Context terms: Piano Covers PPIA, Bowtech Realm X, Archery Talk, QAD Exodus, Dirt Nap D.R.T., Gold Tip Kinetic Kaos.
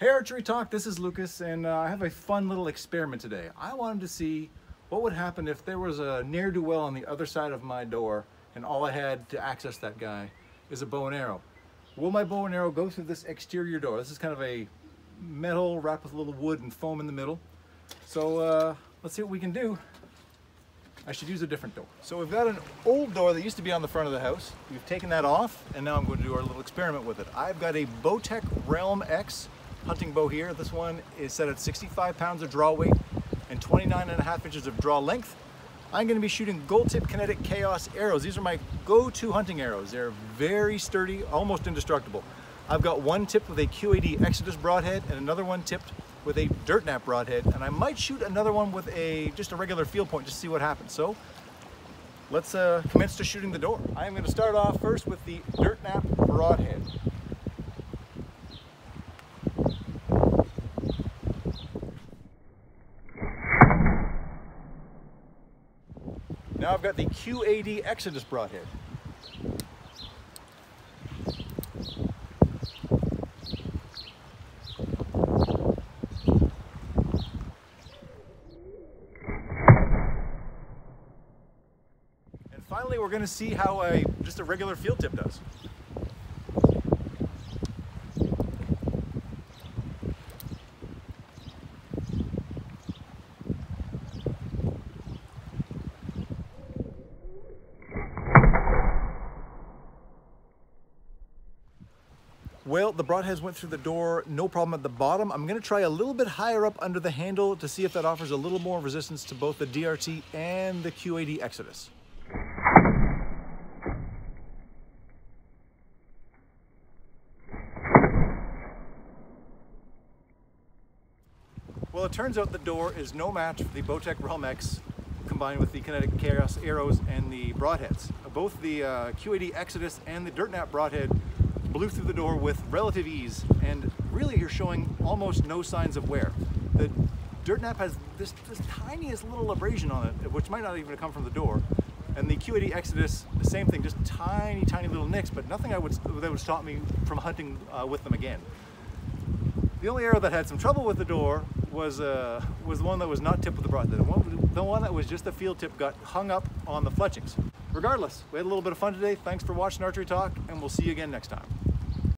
Hey Archery Talk, this is Lucas, and I have a fun little experiment today. I wanted to see what would happen if there was a ne'er-do-well on the other side of my door and all I had to access that guy is a bow and arrow. Will my bow and arrow go through this exterior door? This is kind of a metal wrapped with a little wood and foam in the middle. So let's see what we can do. I should use a different door. So we've got an old door that used to be on the front of the house. We've taken that off, and now I'm going to do our little experiment with it. I've got a Bowtech Realm X hunting bow here. This one is set at 65 pounds of draw weight and 29.5 inches of draw length. I'm going to be shooting Gold Tip Kinetic Kaos arrows. These are my go-to hunting arrows. They're very sturdy, almost indestructible. I've got one tipped with a QAD Exodus broadhead and another one tipped with a Dirt Nap broadhead, and I might shoot another one with just a regular field point to see what happens. So let's commence to shooting the door. I'm going to start off first with the Dirt Nap broadhead. Now I've got the QAD Exodus broadhead. And finally, we're going to see how just a regular field tip does. Well, the broadheads went through the door, no problem at the bottom. I'm gonna try a little bit higher up under the handle to see if that offers a little more resistance to both the DRT and the QAD Exodus. Well, it turns out the door is no match for the Bowtech Realm X combined with the Kinetic Kaos arrows and the broadheads. Both the QAD Exodus and the Dirt Nap broadhead blew through the door with relative ease, and really you're showing almost no signs of wear. The Dirt Nap has this tiniest little abrasion on it, which might not even come from the door, and the QAD Exodus, the same thing, just tiny little nicks, but nothing that would stop me from hunting with them again. The only arrow that had some trouble with the door was the one that was not tipped with the broadhead. The one that was just the field tip got hung up on the fletchings. Regardless, we had a little bit of fun today. Thanks for watching Archery Talk, and we'll see you again next time.